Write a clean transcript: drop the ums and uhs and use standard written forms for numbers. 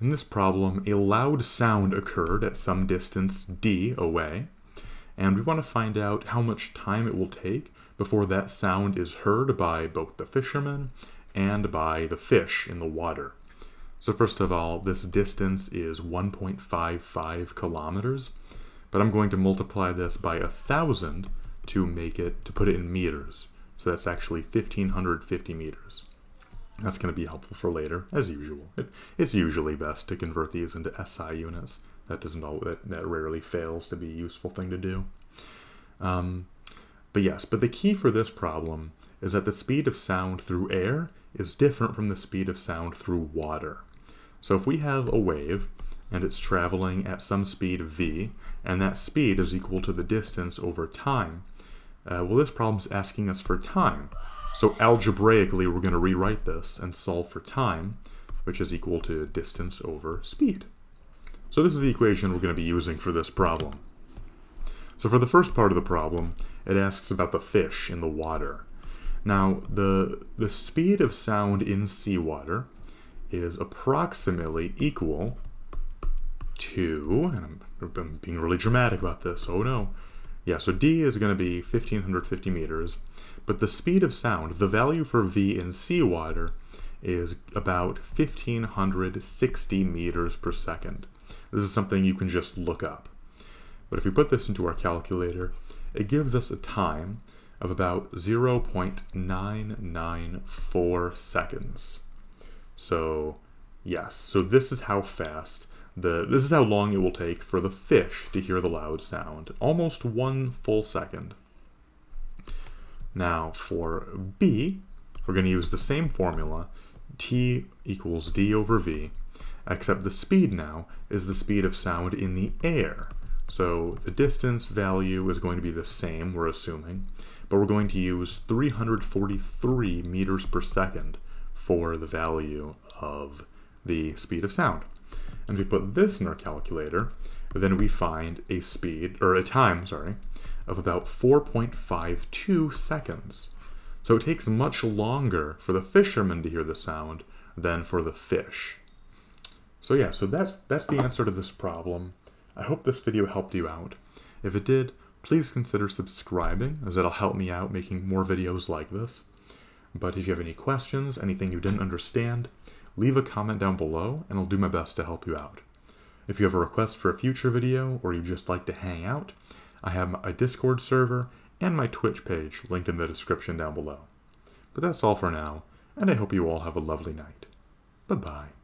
In this problem, a loud sound occurred at some distance d away, and we want to find out how much time it will take before that sound is heard by both the fishermen and by the fish in the water. So first of all, this distance is 1.55 kilometers, but I'm going to multiply this by 1,000 to put it in meters. So that's actually 1,550 meters. That's going to be helpful for later, as usual. It's usually best to convert these into SI units. That rarely fails to be a useful thing to do. But the key for this problem is that the speed of sound through air is different from the speed of sound through water. So if we have a wave and it's traveling at some speed v, and that speed is equal to the distance over time, well, this problem's asking us for time. So algebraically, we're going to rewrite this and solve for time, which is equal to distance over speed. So this is the equation we're going to be using for this problem. So for the first part of the problem, it asks about the fish in the water. Now, the speed of sound in seawater is approximately equal to, and I'm being really dramatic about this, oh no. Yeah, so D is going to be 1,550 meters, but the speed of sound, the value for V in seawater, is about 1,560 meters per second. This is something you can just look up. But if we put this into our calculator, it gives us a time of about 0.994 seconds. So yes, so this is how fast this is how long it will take for the fish to hear the loud sound, almost 1 full second. Now for B, we're going to use the same formula, T equals D over V, except the speed now is the speed of sound in the air. So the distance value is going to be the same, we're assuming, but we're going to use 343 meters per second for the value of the speed of sound. And if we put this in our calculator, then we find a time of about 4.52 seconds. So it takes much longer for the fishermen to hear the sound than for the fish. So yeah, so that's the answer to this problem. I hope this video helped you out. If it did, please consider subscribing, as it'll help me out making more videos like this. But if you have any questions, anything you didn't understand, leave a comment down below and I'll do my best to help you out. If you have a request for a future video or you just like to hang out, I have a Discord server and my Twitch page linked in the description down below. But that's all for now, and I hope you all have a lovely night. Bye-bye.